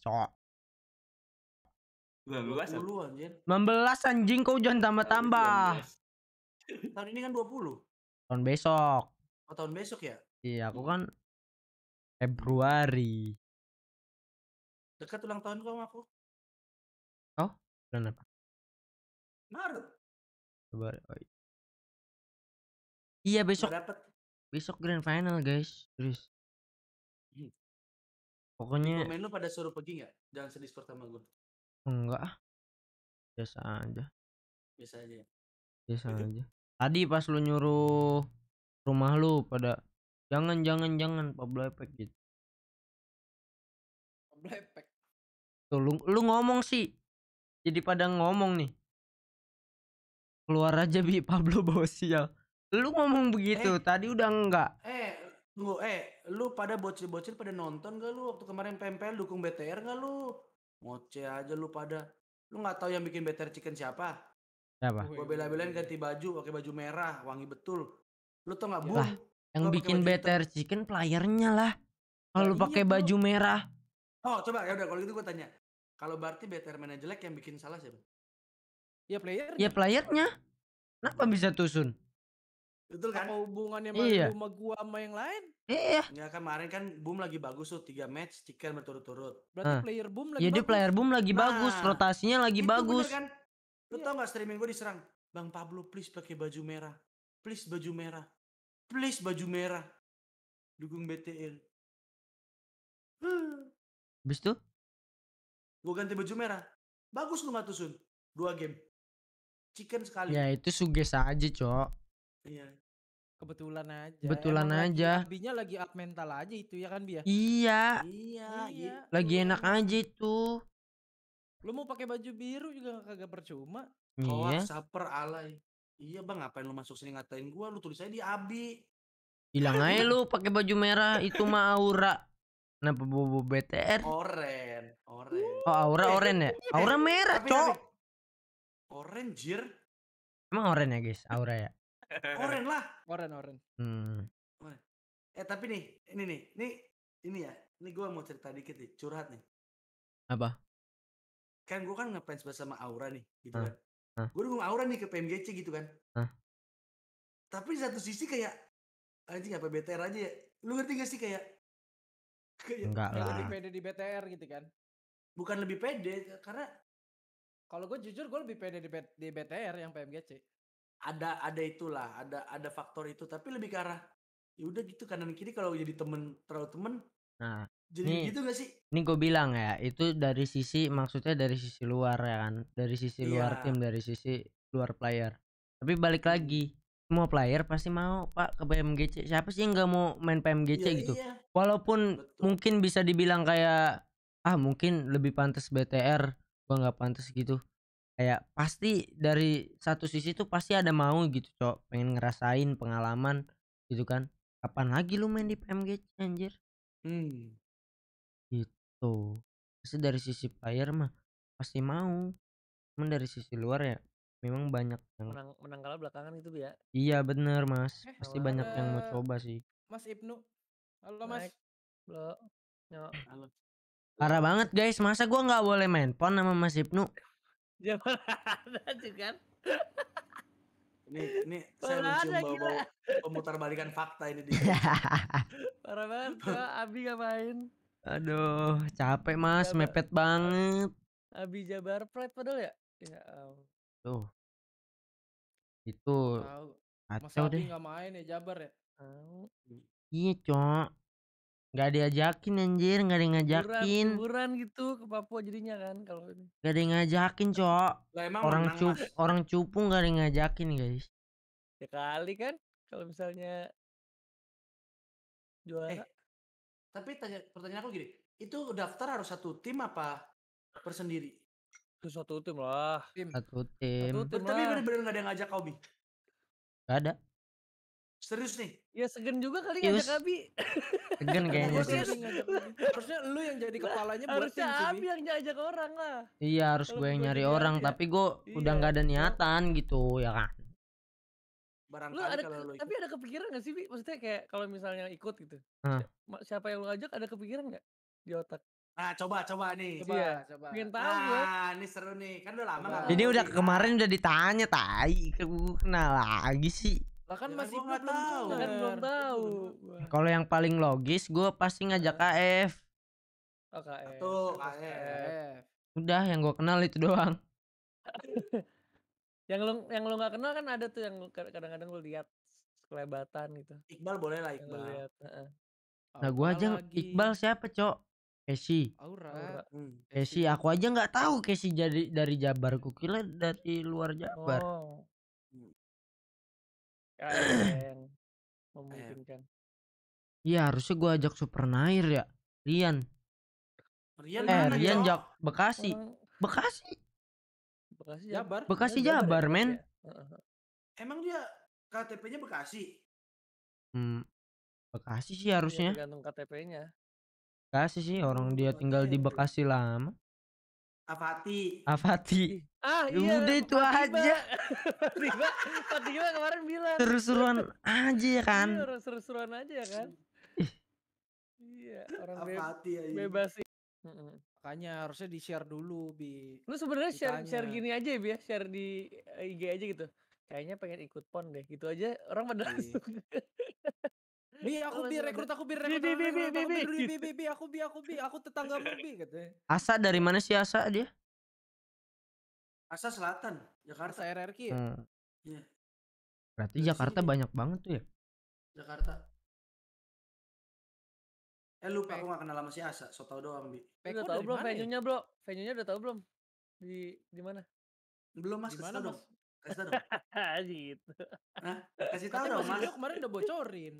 Cok. 20 anjir. 16 anjing, kau jangan tambah-tambah. Tahun ini kan 20. Tahun besok. Oh, tahun besok ya? Iya, aku kan Februari. Dekat ulang tahun kau sama aku. Oh, bulan apa? Maret. Februari. Oh, iya, besok. Besok grand final, guys. Terus. Pokoknya komen lu pada suruh pergi enggak? Jangan se-discord sama gue. Enggak. Biasa aja. Biasa aja. Biasa aja. Tadi pas lu nyuruh rumah lu pada jangan Pablo Epek gitu. Pablo Epek. Tuh lu ngomong sih. Jadi pada ngomong nih. Keluar aja Bi, Pablo bawa sial. Lu ngomong begitu, tadi udah enggak. Lu pada bocil-bocil pada nonton gak lu waktu kemarin PMPL dukung BTR gak lu? Ngoceh aja lu pada. Lu nggak tahu yang bikin BTR Chicken siapa? Siapa? Gua bela-belain ganti baju, pakai baju merah, wangi betul. Lu tau nggak, Bu? Yang bikin BTR Chicken playernya lah. Kalau lu pakai baju merah. Oh, coba ya udah kalau gitu gua tanya. Kalau berarti BTR mana jelek yang bikin salah siapa? Ya player. Ya playernya. Kenapa bisa tusun? Betul kan? Apa hubungannya sama gua sama yang lain? Iya. Enggak, kemarin kan Boom lagi bagus tuh 3 match Chicken berturut-turut. Berarti player Boom lagi bagus. Jadi player Boom lagi bagus, rotasinya lagi bagus. Bener kan? Lu tau gak streaming gua diserang? Bang Pablo please pakai baju merah. Please baju merah. Please baju merah. Dukung BTL. Habis tuh? Gua ganti baju merah. Bagus lu gak tusun. 2 game. Chicken sekali. Ya itu suges aja, Cok. Iya. Kebetulan aja. Kebetulan aja. Binya lagi up mental aja itu ya kan Bia. Iya. Iya. Lagi enak aja itu. Lu mau pakai baju biru juga kagak percuma. Iya. Saper alay. Iya bang, ngapain lu masuk sini ngatain gua? Lu tulis aja di Abi. Hilang aja lu pakai baju merah itu mah aura. Kenapa bobo BTR? Oren. Oren. Oh aura oren ya? Aura merah cok. Oren jir. Emang oren ya guys aura ya? Oren lah. Oren. Tapi nih, ini gue mau cerita dikit nih, curhat nih. Apa? Kan gue kan ngefans sama Aura nih, gitu kan. Gue dukung Aura nih ke PMGC gitu kan. Tapi di satu sisi kayak anjing apa BTR aja ya. Lu ngerti gak sih kayak enggak lah. Lebih pede di BTR gitu kan. Bukan lebih pede karena kalau gue jujur gue lebih pede di BTR yang PMGC. Ada itulah, ada faktor itu, tapi lebih ke arah ya udah gitu kanan kiri kalau jadi terlalu temen. Nah, jadi nih, gitu gak sih? Ini gue bilang ya, itu dari sisi maksudnya dari sisi luar ya kan, dari sisi luar tim, dari sisi luar player. Tapi balik lagi, semua player pasti mau Pak ke PMGC. Siapa sih yang nggak mau main PMGC gitu? Iya. Walaupun betul. Mungkin bisa dibilang kayak mungkin lebih pantas BTR, gua nggak pantas gitu. Kayak pasti dari satu sisi tuh pasti ada mau gitu cok, pengen ngerasain pengalaman gitu kan. Kapan lagi lu main di PMGC anjir? Gitu. Pasti dari sisi player mah pasti mau. Cuman dari sisi luar ya memang banyak yang menang kalah belakangan itu ya. Iya bener mas. Pasti banyak yang mau coba sih. Mas Ibnu. Halo mas. Halo. Halo. Parah banget guys, masa gua nggak boleh main pon sama Mas Ibnu? Ya ada sih kan. Ini saya mencium bau pemutarbalikan fakta ini di. Parah banget, Abi gak main. Aduh, capek Mas, mepet banget. Abi Jabar Pride padahal ya? Ya. Tuh. Itu. Mas Abi gak main ya Jabar ya? Iya, Cok. Gak diajakin anjir, gak ada yang ngajakin. Liburan gitu ke Papua jadinya kan kalau ini. Gak ada yang ngajakin, Cok. Lah, orang cupung gak ada yang ngajakin, guys. Ya kali kan kalau misalnya juara. Tapi pertanyaan aku gini, itu daftar harus satu tim apa persendiri? Itu satu tim lah. Satu tim. Tapi bener-bener gak ada yang ngajak Obi. Gak ada. Serius nih? Ya segen juga kali ngajak Abi. Segen kayaknya sih. Harusnya lu yang jadi kepalanya buat tim sih. Harusnya Abi yang ngajak orang lah. Iya harus gue yang nyari orang ya. Tapi gue udah gak ada niatan gitu ya kan. Barangkali kalau lu ikut. Tapi ada kepikiran gak sih Bi? Maksudnya kayak kalau misalnya ikut gitu. Siapa yang lu ajak ada kepikiran gak di otak? Nah, coba nih. Coba. Pengen tahu gue. Nah, ini seru nih. Kan udah lama enggak. Ini udah kemarin udah ditanya tai, kenal lagi sih. Lah kan masih enggak tahu. Kan belum tahu. Kalau yang paling logis gue pasti ngajak KF. Oh, KF. Tuh, KF. Udah yang gue kenal itu doang. yang lo nggak kenal kan ada tuh yang kadang-kadang lo lihat kelebatan gitu. Iqbal boleh lah Iqbal. Lihat, Nah, gue aja lagi. Iqbal siapa, Cok? Casey, Aura. Casey, aku aja nggak tahu Casey jadi dari Jabar, kukira dari luar Jabar. Oh. Yang memungkinkan. Iya, harusnya gua ajak Supernair ya, Rian mana, Rian Jabar, Bekasi Jabar. Bekasi Jabar men. Emang dia KTP-nya Bekasi? Bekasi sih harusnya. Ya, tergantung KTP-nya. Bekasi sih, orang dia tinggal di Bekasi lama. Avati. Ah, iya. Udah itu aja. Tiba-tiba kemarin bilang. Seru-seruan aja ya kan. Iya, seru-seruan aja ya kan. Iya, orang Avati ya. Bebas sih. Makanya harusnya di-share dulu, Bi. Lu sebenarnya share gini aja ya, Bi, share di IG aja gitu. Kayaknya pengen ikut PON deh. Gitu aja orang pada langsung. Bi, aku tetanggamu Bi katanya. Asa dari mana sih Asa dia? Asa Selatan, Jakarta RRQ ya? Iya. Berarti Jakarta banyak banget tuh ya? Jakarta. Lu aku gak kenal sama si Asa, so tau doang Bi. Udah tau belum venue-nya bro? Venue-nya udah tau belum? Di mana? Belum mas, kesana dong. Kasih tau dong. Gitu. Nah, kasih tau dong mas. Kemarin udah bocorin.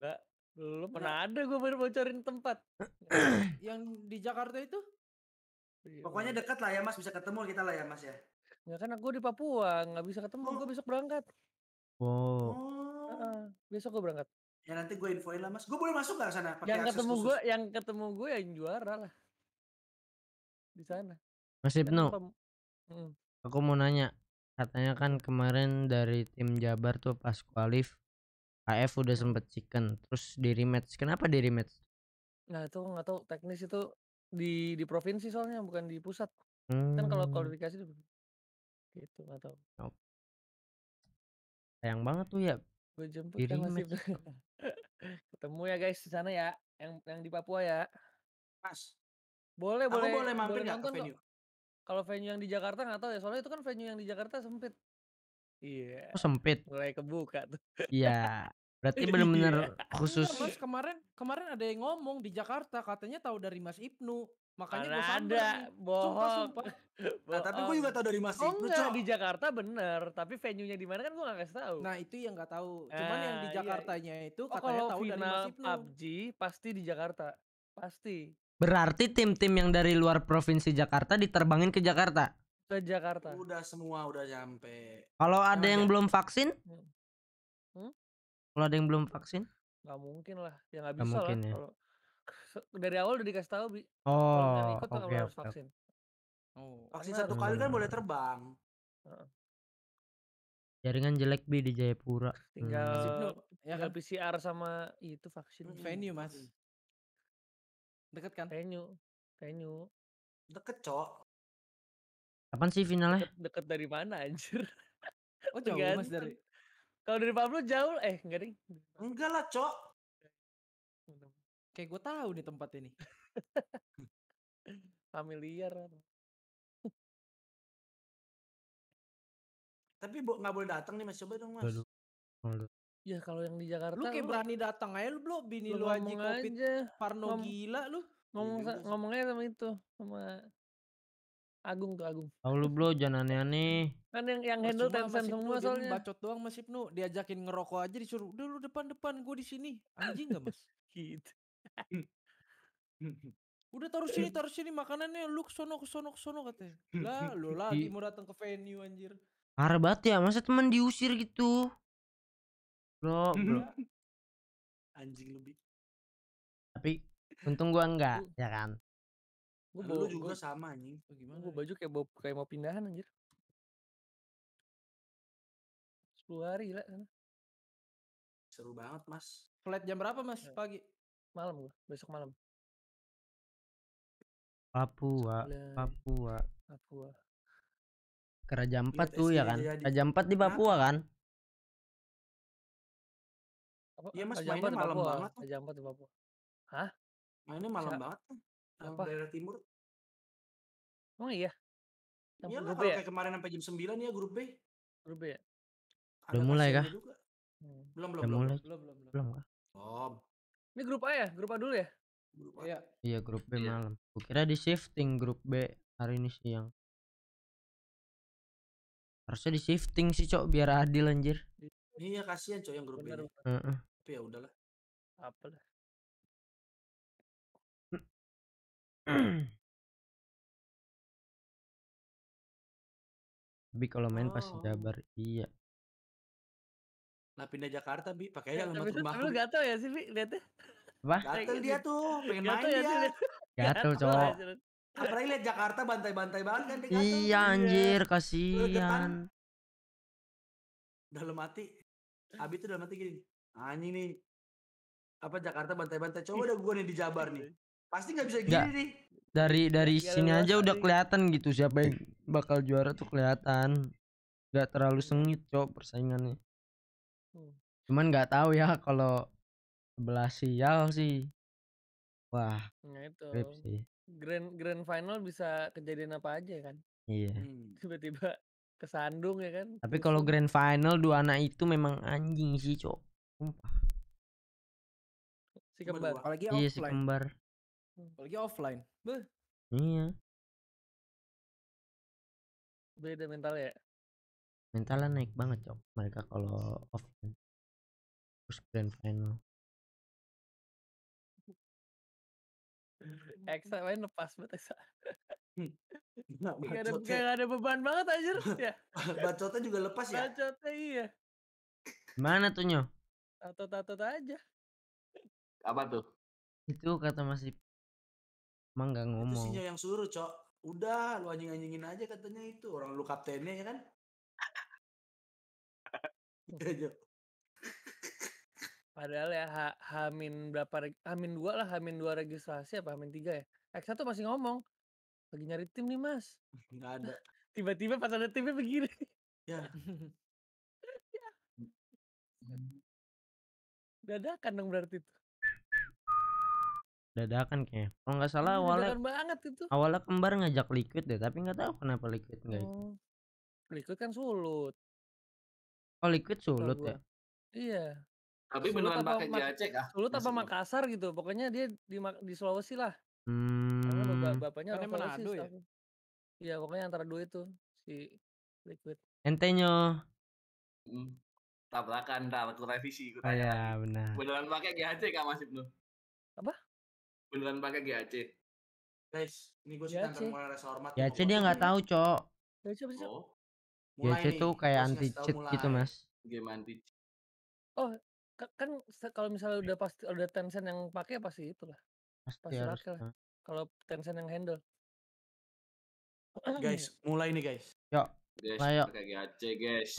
Enggak, belum pernah ada gue baru bocorin tempat. Yang di Jakarta itu? Pokoknya dekat lah ya mas, bisa ketemu kita lah ya mas ya. Enggak kan aku di Papua, nggak bisa ketemu, gue besok berangkat. Besok gue berangkat. Ya nanti gue infoin lah mas, gue boleh masuk nggak sana? Pake yang ketemu gue yang juara lah. Di sana. Mas Ibnu, aku mau nanya, katanya kan kemarin dari tim Jabar tuh pas kualif. KF udah sempet chicken, terus di rematch. Kenapa di rematch? Nah itu nggak tahu teknis itu di provinsi soalnya bukan di pusat. Kan kalau kualifikasi gitu nggak tahu. Nope. Sayang banget tuh ya. Gue jemput di rematch. Ketemu ya guys di sana ya, yang di Papua ya. Mas, boleh mampir nggak ke venue? Kalau venue yang di Jakarta nggak tahu ya, soalnya itu kan venue yang di Jakarta sempit. Iya. Yeah. Oh, sempit. Mulai kebuka tuh. Iya. Berarti benar-benar khusus. Mas, kemarin ada yang ngomong di Jakarta katanya tahu dari Mas Ibnu. Makanya gue sadar. Bohong. Nah, tapi gue juga tahu dari Mas Ibnu. Enggak, di Jakarta bener, tapi venue-nya di mana kan gue enggak kasih tahu. Nah, itu yang enggak tahu. Cuman yang di Jakartanya itu katanya tahu dari Mas Ibnu. PUBG pasti di Jakarta. Pasti. Berarti tim-tim yang dari luar provinsi Jakarta diterbangin ke Jakarta. Ke Jakarta. Udah semua udah nyampe. Kalau ada yang belum vaksin? Kalau ada yang belum vaksin? Gak mungkin lah, ya gak bisa lah. Ya. Dari awal udah dikasih tahu, Bi. Oh, oke. Harus vaksin. Vaksin satu kali kan boleh terbang. Jaringan jelek Bi di Jayapura. Tinggal PCR sama itu vaksin. Venue, Mas. Deket kan? Venue. Deket, Cok. Kapan sih finalnya? Deket dari mana anjir? Oh jauh mas dari. Kalau dari Pablo jauh enggak ding. Enggak lah Cok. Kayak gue tahu nih tempat ini. Familiar. Tapi nggak boleh datang nih mas, coba dong mas. Ya kalau yang di Jakarta. Lu kayak berani datang aja lu belum bini lu aja covid parno gila lu. Ngomongnya sama itu sama. Agung. Tahu lu bro, jangan aneh-aneh. Kan yang handle tension semua soalnya. Bacot doang Mas Ibnu, diajakin ngerokok aja disuruh, "Udah lu depan-depan, gua di sini." Anjing enggak, Mas? Gitu. Udah taruh sini makanannya, lu sono katanya. Lah, lu lagi mau datang ke venue anjir. Parah banget ya, masa teman diusir gitu. Bro. Anjing lebih. Tapi untung gua enggak, ya kan. Gue bawa juga sama nih. Gimana? Gue baju kayak mau pindahan anjir. 10 hari lah. Seru banget, Mas. Flight jam berapa, Mas? Pagi. Malam gua, besok malam. Papua. Kerajaan 4 tuh ya kan? Kerajaan 4 di Papua kan? Iya mas, mainnya malam banget. Kerajaan 4 di Papua. Hah? Mainnya malam banget tuh. Apa? Daerah timur. Emang iya? Iya lah, kalau kayak kemarin sampai jam 9 ya grup B. Grup B ya? Udah mulai kah? Belum. Oh. Ini grup A ya? Grup A dulu ya? Iya grup B malam. Kukira di shifting grup B hari ini siang. Harusnya di shifting sih cok biar adil anjir. Iya kasihan cok yang grup B. Tapi ya udahlah. Apalah. Bi kalau main pasti jabar iya. Nah pindah Jakarta bi pakai yang nomor rumah. Lu gatel ya sih bi liatnya. Wah, gatel dia tuh, pengen main dia. Gatel cowok. Apalagi lihat Jakarta bantai-bantai banget kan dia. Iya anjir, kasihan. Dalam hati. Abi tuh dalam hati gini. Anjing nih. Apa Jakarta bantai-bantai cowok udah gua nih di Jabar nih. Pasti nggak bisa gini nih. Dari sini aja udah kelihatan gitu siapa yang bakal juara tuh kelihatan. Gak terlalu sengit cowok persaingannya. Cuman nggak tahu ya kalau sebelah sial sih. Wah. Nah itu. Sih. Grand final bisa kejadian apa aja kan? Iya. Tiba-tiba kesandung ya kan. Tapi kalau grand final dua anak itu memang anjing sih, cok. Sumpah. Si kembar. Apalagi offline. Iya, si kembar. Apalagi offline. Beh. Iya. Beda mental ya. Mentalnya naik banget, cok. Mereka kalau offline. Terus grand final. Eksa main lepas banget Eksa. Gak ada beban banget anjir ya. Bacotnya juga lepas ya. Bacotnya iya. Mana tuh Nyo? Tato-tato aja. Apa tuh? Itu kata masih emang gak ngomong. Itu si Nyo yang suruh cok. Udah lu anjing-anjingin aja katanya itu. Orang lu kaptennya ya kan. Udah Nyo. Padahal ya Hamin berapa, Hamin 2 lah, Hamin 2 registrasi apa Hamin 3 ya. X1 masih ngomong lagi nyari tim nih mas. Nggak ada. Tiba-tiba pas ada timnya begini. Ya. Ya. Dadakan dong berarti itu. Dadakan kayaknya. Kalau nggak salah awalnya. Dadakan banget itu. Awalnya kembar ngajak Liquid deh, tapi nggak tahu kenapa Liquid nggak ikut. Liquid kan sulut. Oh Liquid sulut ya? Iya. Tapi beneran pakai JAC kah? Sulut apa Makassar gitu. Pokoknya dia di Sulawesi lah. Karena bapaknya orang Manado ya. Iya, pokoknya antara dua itu si Liquid. Entenyo. Tabrakan entar aku revisi ikut aja. Iya, benar. Beneran pakai JAC kah Mas Ibnu? Apa? Beneran pakai JAC. Guys, ini gue sedang ngomongin rasa hormat. JAC dia enggak tahu, Cok. JAC tuh kayak anti cheat gitu, Mas. Game anti cheat. Oh, kan kalau misalnya udah pasti udah Tencent yang pakai pasti itulah pasti rakyat kalau Tencent yang handle. Guys mulai nih guys, yuk guys pakai GAC guys.